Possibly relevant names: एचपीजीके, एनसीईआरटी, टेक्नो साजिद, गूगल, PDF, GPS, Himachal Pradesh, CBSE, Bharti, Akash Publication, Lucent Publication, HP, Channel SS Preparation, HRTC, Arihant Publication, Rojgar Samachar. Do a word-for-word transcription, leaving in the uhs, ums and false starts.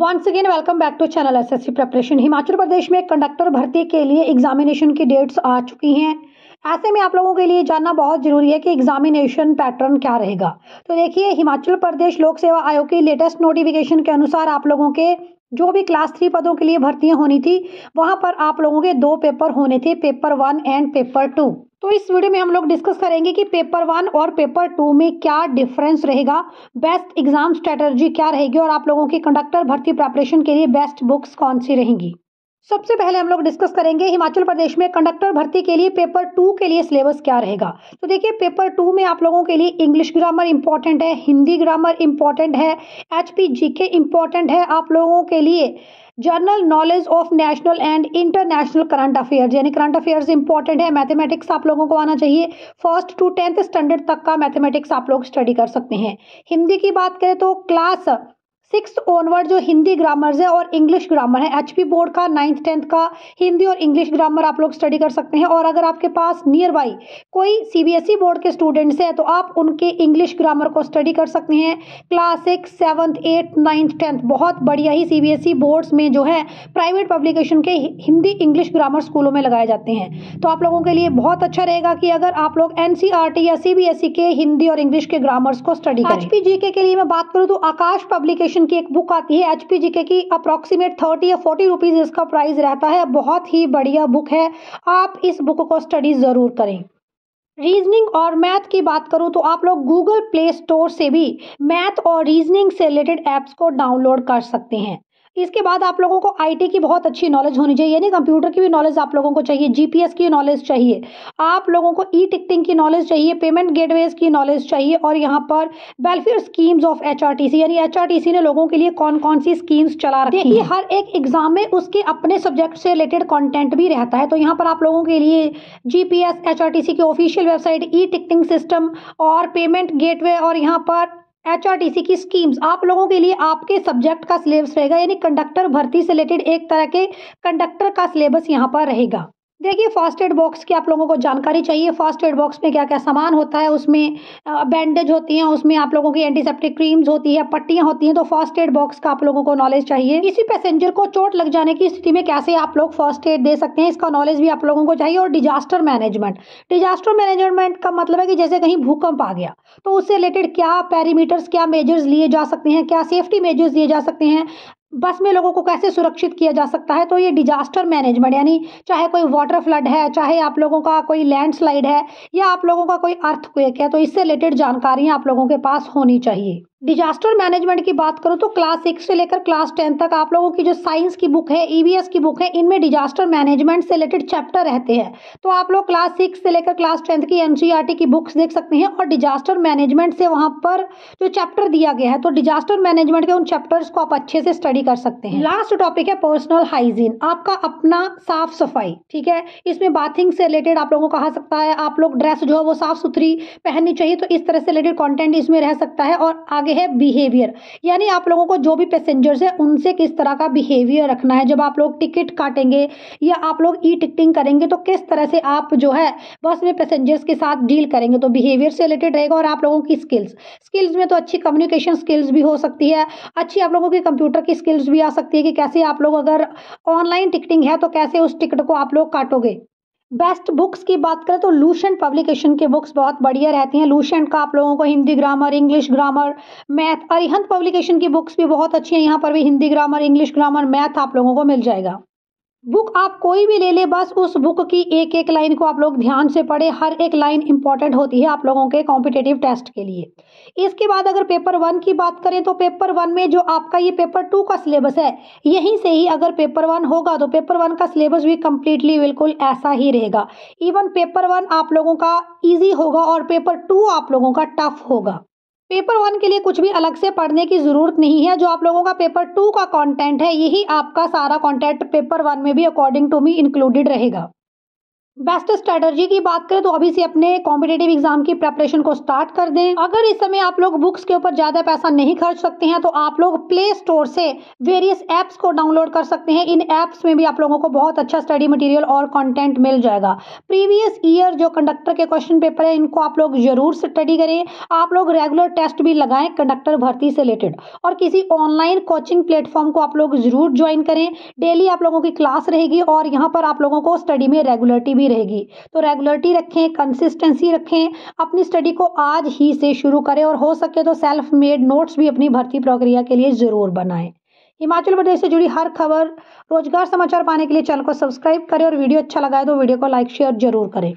Once again welcome back to channel S S preparation. Himachal Pradesh में conductor भर्ती के लिए एग्जामिनेशन की डेट्स आ चुकी हैं। ऐसे में आप लोगों के लिए जानना बहुत ज़रूरी है कि एग्जामिनेशन पैटर्न क्या रहेगा। तो देखिए, हिमाचल प्रदेश लोक सेवा आयोग की लेटेस्ट नोटिफिकेशन के अनुसार आप लोगों के जो भी क्लास थ्री पदों के लिए भर्तियां होनी थी, वहां पर आप लोगों के दो पेपर होने थे, paper one and paper two. तो इस वीडियो में हम लोग डिस्कस करेंगे कि पेपर वन और पेपर टू में क्या डिफरेंस रहेगा, बेस्ट एग्जाम स्ट्रेटर्जी क्या रहेगी और आप लोगों की कंडक्टर भर्ती प्रिपरेशन के लिए बेस्ट बुक्स कौन सी रहेंगी। सबसे पहले हम लोग डिस्कस करेंगे हिमाचल प्रदेश में कंडक्टर भर्ती के लिए पेपर टू के लिए सिलेबस क्या रहेगा। तो देखिए, पेपर टू में आप लोगों के लिए इंग्लिश ग्रामर इंपॉर्टेंट है, हिंदी ग्रामर इंपॉर्टेंट है, एचपीजीके इंपॉर्टेंट है, आप लोगों के लिए general knowledge of national and international current affairs यानी करंट अफेयर्स इंपॉर्टेंट है, मैथमेटिक्स आप लोगों को आना चाहिए, फर्स्ट टू टेंथ स्टैंडर्ड तक का मैथमेटिक्स आप लोग स्टडी कर सकते हैं। हिंदी की बात करें तो क्लास सिक्स ऑनवर्ड जो हिंदी ग्रामर्स है और इंग्लिश ग्रामर है, एचपी बोर्ड का नाइन्थ टेंथ का हिंदी और इंग्लिश ग्रामर आप लोग स्टडी कर सकते हैं। और अगर आपके पास नियर बाई कोई सीबीएसई बोर्ड के स्टूडेंट्स हैं तो आप उनके इंग्लिश ग्रामर को स्टडी कर सकते हैं। Class six seventh eighth ninth tenth बहुत बढ़िया ही सीबीएसई बोर्ड्स में जो है प्राइवेट पब्लिकेशन के हिंदी इंग्लिश ग्रामर स्कूलों में लगाए जाते हैं। तो आप लोगों के लिए बहुत अच्छा रहेगा कि अगर आप लोग एनसीईआरटी या सीबीएसई के हिंदी और इंग्लिश के ग्रामर्स को स्टडी करें। एचपीजीके के लिए मैं बात करूँ तो आकाश पब्लिकेशन की एक बुक आती है एचपीजीके की, अप्रोक्सीमेट थर्टी या फोर्टी रुपीज इसका प्राइस रहता है, बहुत ही बढ़िया बुक है, आप इस बुक को स्टडी जरूर करें। रीजनिंग और मैथ की बात करूं तो आप लोग गूगल प्ले स्टोर से भी मैथ और रीजनिंग से रिलेटेड ऐप्स को डाउनलोड कर सकते हैं। इसके बाद आप लोगों को आईटी की बहुत अच्छी नॉलेज होनी चाहिए यानी कंप्यूटर की भी नॉलेज आप लोगों को चाहिए, जीपीएस की नॉलेज चाहिए, आप लोगों को ई टिकटिंग की नॉलेज चाहिए, पेमेंट गेटवेज की नॉलेज चाहिए। और यहाँ पर वेलफेयर स्कीम्स ऑफ एचआरटीसी यानी एचआरटीसी ने लोगों के लिए कौन कौन सी स्कीम्स चला रखी है। हर एक एग्जाम में उसके अपने सब्जेक्ट से रिलेटेड कॉन्टेंट भी रहता है। तो यहाँ पर आप लोगों के लिए जीपीएस, एचआरटीसी की official website, e ticketing system और पेमेंट गेटवे और यहाँ पर एचआरटीसी की स्कीम्स आप लोगों के लिए आपके सब्जेक्ट का सिलेबस रहेगा यानी कंडक्टर भर्ती से रिलेटेड एक तरह के कंडक्टर का सिलेबस यहाँ पर रहेगा। देखिए, फर्स्ट एड बॉक्स की आप लोगों को जानकारी चाहिए, फर्स्ट एड बॉक्स में क्या क्या सामान होता है, उसमें बैंडेज होती हैं, उसमें आप लोगों की एंटीसेप्टिक क्रीम्स होती है, पट्टियाँ होती हैं। तो फर्स्ट एड बॉक्स का आप लोगों को नॉलेज चाहिए। किसी पैसेंजर को चोट लग जाने की स्थिति में कैसे आप लोग फर्स्ट एड दे सकते हैं, इसका नॉलेज भी आप लोगों को चाहिए। और डिजास्टर मैनेजमेंट, डिजास्टर मैनेजमेंट का मतलब है कि जैसे कहीं भूकंप आ गया तो उससे रिलेटेड क्या पैरामीटर्स, क्या मेजर्स लिए जा सकते हैं, क्या सेफ्टी मेजर्स लिए जा सकते हैं, बस में लोगों को कैसे सुरक्षित किया जा सकता है। तो ये डिजास्टर मैनेजमेंट यानी चाहे कोई वाटर फ्लड है, चाहे आप लोगों का कोई लैंडस्लाइड है या आप लोगों का कोई अर्थक्वेक है, तो इससे रिलेटेड जानकारियाँ आप लोगों के पास होनी चाहिए। डिजास्टर मैनेजमेंट की बात करूँ तो क्लास सिक्स से लेकर क्लास टेन तक आप लोगों की जो साइंस की बुक है, ईबीएस की बुक है, इनमें डिजास्टर मैनेजमेंट से रिलेटेड चैप्टर रहते हैं। तो आप लोग क्लास सिक्स से लेकर क्लास टेंथ की एनसीईआरटी की बुक्स देख सकते हैं और डिजास्टर मैनेजमेंट से वहाँ पर जो चैप्टर दिया गया है तो डिजास्टर मैनेजमेंट के उन चैप्टर्स को आप अच्छे से स्टडी कर सकते हैं। लास्ट टॉपिक है पर्सनल हाइजीन, आपका अपना साफ सफाई, ठीक है। इसमें बाथिंग से रिलेटेड आप लोगों को कहा सकता है, आप लोग ड्रेस जो है वो साफ सुथरी पहननी चाहिए, तो इस तरह से रिलेटेड कॉन्टेंट इसमें रह सकता है। और आगे है बिहेवियर यानी आप लोगों को जो भी पैसेंजर्स है उनसे किस तरह का बिहेवियर रखना है, जब आप लोग टिकट काटेंगे या आप लोग ई टिकटिंग करेंगे तो किस तरह से आप जो है बस में पैसेंजर्स के साथ डील करेंगे, तो बिहेवियर से रिलेटेड रहेगा। और आप लोगों की स्किल्स, स्किल्स में तो अच्छी कम्युनिकेशन स्किल्स भी हो सकती है, अच्छी आप लोगों की कंप्यूटर की स्किल्स भी आ सकती है कि कैसे आप लोग अगर ऑनलाइन टिकटिंग है तो कैसे उस टिकट को आप लोग काटोगे। बेस्ट बुक्स की बात करें तो लूसेंट पब्लिकेशन के बुक्स बहुत बढ़िया रहती हैं। लूसेंट का आप लोगों को Hindi grammar, English grammar, math, Arihant publication की बुक्स भी बहुत अच्छी हैं, यहाँ पर भी Hindi grammar, English grammar, math आप लोगों को मिल जाएगा। बुक आप कोई भी ले ले, बस उस बुक की एक एक लाइन को आप लोग ध्यान से पढ़े, हर एक लाइन इंपॉर्टेंट होती है आप लोगों के कॉम्पिटेटिव टेस्ट के लिए। इसके बाद अगर पेपर वन की बात करें तो पेपर वन में जो आपका ये पेपर टू का सिलेबस है, यहीं से ही अगर पेपर वन होगा तो पेपर वन का सिलेबस भी कम्प्लीटली बिल्कुल ऐसा ही रहेगा। इवन पेपर वन आप लोगों का ईजी होगा और पेपर टू आप लोगों का टफ होगा। पेपर वन के लिए कुछ भी अलग से पढ़ने की ज़रूरत नहीं है, जो आप लोगों का पेपर टू का कंटेंट है यही आपका सारा कंटेंट पेपर वन में भी अकॉर्डिंग टू मी इंक्लूडेड रहेगा। बेस्ट स्ट्रेटजी की बात करें तो अभी से अपने कॉम्पिटेटिव एग्जाम की प्रेपरेशन को स्टार्ट कर दें। अगर इस समय आप लोग बुक्स के ऊपर ज्यादा पैसा नहीं खर्च सकते हैं तो आप लोग प्ले स्टोर से वेरियस ऐप्स को डाउनलोड कर सकते हैं। इन ऐप्स में भी आप लोगों को बहुत अच्छा स्टडी मटेरियल और कंटेंट मिल जाएगा। प्रीवियस ईयर जो कंडक्टर के क्वेश्चन पेपर है इनको आप लोग जरूर स्टडी करें। आप लोग रेगुलर टेस्ट भी लगाएं कंडक्टर भर्ती से रिलेटेड, और किसी ऑनलाइन कोचिंग प्लेटफॉर्म को आप लोग जरूर ज्वाइन करें। डेली आप लोगों की क्लास रहेगी और यहाँ पर आप लोगों को स्टडी में रेगुलरिटी रहेगी, तो रेगुलरिटी रखें, कंसिस्टेंसी रखें, अपनी स्टडी को आज ही से शुरू करें और हो सके तो सेल्फ मेड नोट्स भी अपनी भर्ती प्रक्रिया के लिए जरूर बनाएं। हिमाचल प्रदेश से जुड़ी हर खबर, रोजगार समाचार पाने के लिए चैनल को सब्सक्राइब करें और वीडियो अच्छा लगा है तो वीडियो को लाइक शेयर जरूर करें।